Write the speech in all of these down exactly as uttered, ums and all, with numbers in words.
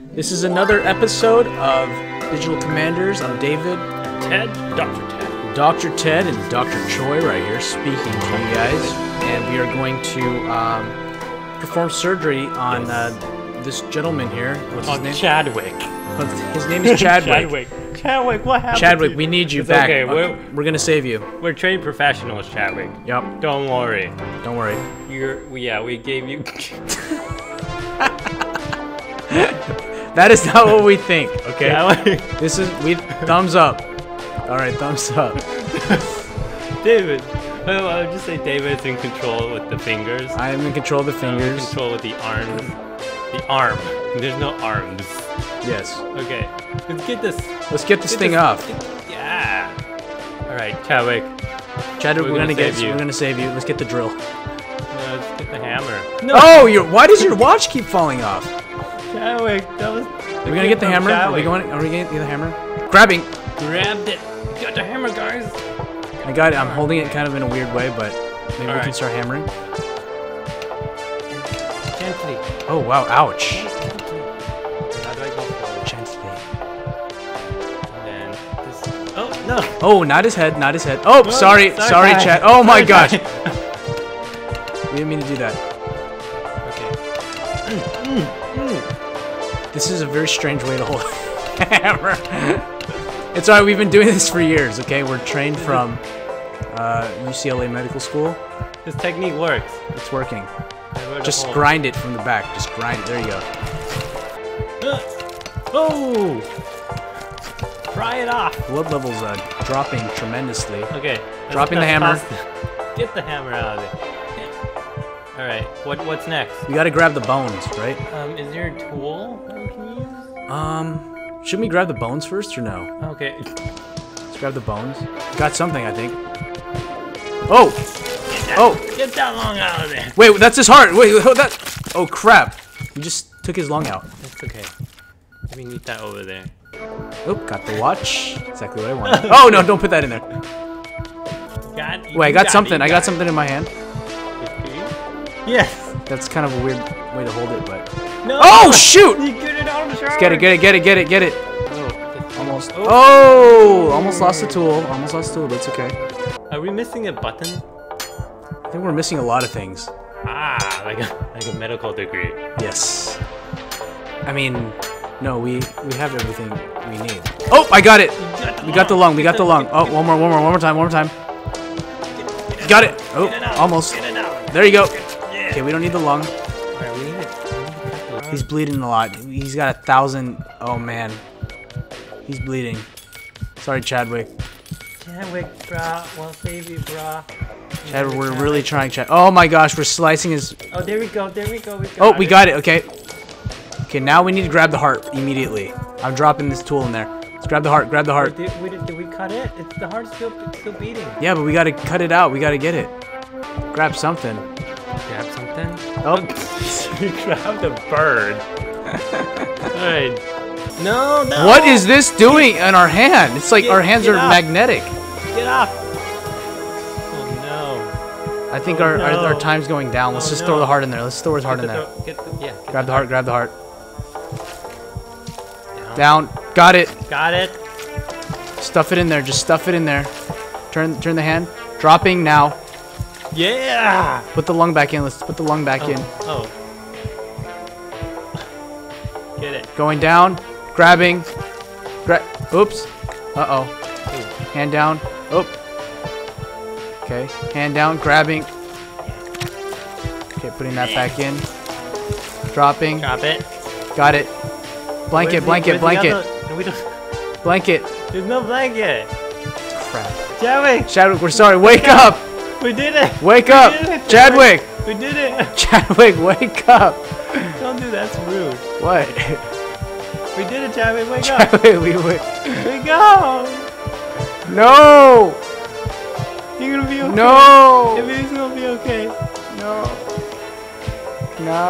This is another episode of Digital Commanders. I'm David. Ted. Doctor Ted. Doctor Ted and Doctor Choi right here speaking to you guys. And we are going to um, perform surgery on uh, this gentleman here. What's his name? Chadwick. His name is Chadwick. Chadwick. Chadwick, what happened? Chadwick, we need you it's back. Okay, we're, we're going to save you. We're trained professionals, Chadwick. Yep. Don't worry. Don't worry. You're, yeah, we gave you... That is not what we think, okay? Yeah, like, this is, we, thumbs up. All right, thumbs up. David, well, I would just say David's in control with the fingers. I am in control of the fingers. I'm in control with the arm. The arm. There's no arms. Yes. Okay, let's get this. Let's get this get thing this, off. Get, yeah. All right, Chadwick. Chadwick, we're, we're gonna, gonna get you. We're gonna save you. Let's get the drill. No, let's get the hammer. No. Oh, your, why does your watch keep falling off? Chadwick, that was... Are we gonna get the hammer? Are we going? Are we gonna get the hammer? Grabbing! Grabbed it! Got the hammer, guys! I got it. I'm holding it kind of in a weird way, but maybe we can start hammering. Gently. Oh, wow. Ouch. How do I go forward? Gently. And then... Oh, no! Oh, not his head. Not his head. Oh, sorry. Sorry, Chad. Oh, my gosh. We didn't mean to do that. Okay. This is a very strange way to hold a hammer. It's alright, we've been doing this for years, okay? We're trained from uh, U C L A Medical School. This technique works. It's working. Just grind it from the back. Just grind it. There you go. Oh! Pry it off! Blood levels are dropping tremendously. Okay. Dropping the hammer. Pasta. Get the hammer out of it. Alright, what, what's next? You gotta grab the bones, right? Um, is there a tool that we can use? Um, shouldn't we grab the bones first or no? Okay. Let's grab the bones. Got something, I think. Oh! Get that, oh! Get that lung out of there! Wait, that's his heart! Wait, that... Oh, crap. We just took his lung out. That's okay. We need that over there. Oh, got the watch. Exactly what I wanted. Oh, no, don't put that in there. Got it. Wait, I got, got something. It, got I got it. something in my hand. Yes. That's kind of a weird way to hold it, but. No. Oh shoot! You get it out of the shower. Let's get it, get it, get it, get it, get it. Oh, almost. Oh, oh, almost lost the tool. Almost lost the tool, but it's okay. Are we missing a button? I think we're missing a lot of things. Ah, like a like a medical degree. Yes. I mean, no, we we have everything we need. Oh, I got it. Got we got the lung. We got the lung. Oh, one more, one more, one more time, one more time. Got it. Oh, almost. There you go. Okay, we don't need the lung. Alright, we need it. He's bleeding a lot. He's got a thousand. Oh man, he's bleeding. Sorry, Chadwick. Chadwick, brah, we'll save you, brah. Chadwick, we're Chadwick. really trying, Chad. Oh my gosh, we're slicing his. Oh, there we go. There we go. We got oh, we it. got it. Okay. Okay, now we need to grab the heart immediately. I'm dropping this tool in there. Let's grab the heart. Grab the heart. Did, did, did we cut it? It's, the heart's still, it's still beating. Yeah, but we gotta cut it out. We gotta get it. Grab something. Grab something? Oh. You grabbed a bird. Alright. No, no. What is this doing on our hand? It's like get, our hands are off. magnetic. Get off. Oh, no. I think oh, our, no. our our time's going down. Let's oh, just no. throw the heart in there. Let's throw his heart in there. Get the, yeah, get grab the heart. Grab the heart. Down. down. Got it. Got it. Stuff it in there. Just stuff it in there. Turn, turn the hand. Dropping now. Yeah! Put the lung back in. Let's put the lung back oh, in. Oh. Get it. Going down. Grabbing. Gra Oops. Uh-oh. Hand down. Oop. Okay. Hand down. Grabbing. Okay, putting that back in. Dropping. Drop it. Got it. Blanket, the, blanket, blanket. Other, we don't... Blanket. There's no blanket. Crap. Chadwick! Chadwick, we're sorry. Wake, Wake up! up. We did it! Wake up! Chadwick! We did it! Chadwick, wake up! Don't do that, that's rude. What? We did it, Chadwick, wake Chadwick, up! Chadwick, we wake Wake up! No! You're gonna be okay. No! Everything's gonna be okay. No. No.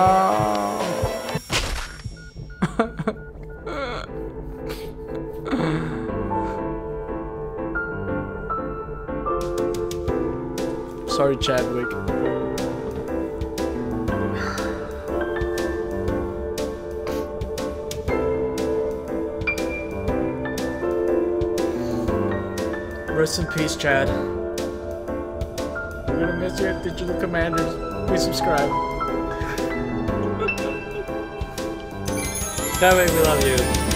Sorry, Chadwick. Rest in peace, Chad. We're gonna miss you at Digital Commanders. Please subscribe. Chadwick, we love you.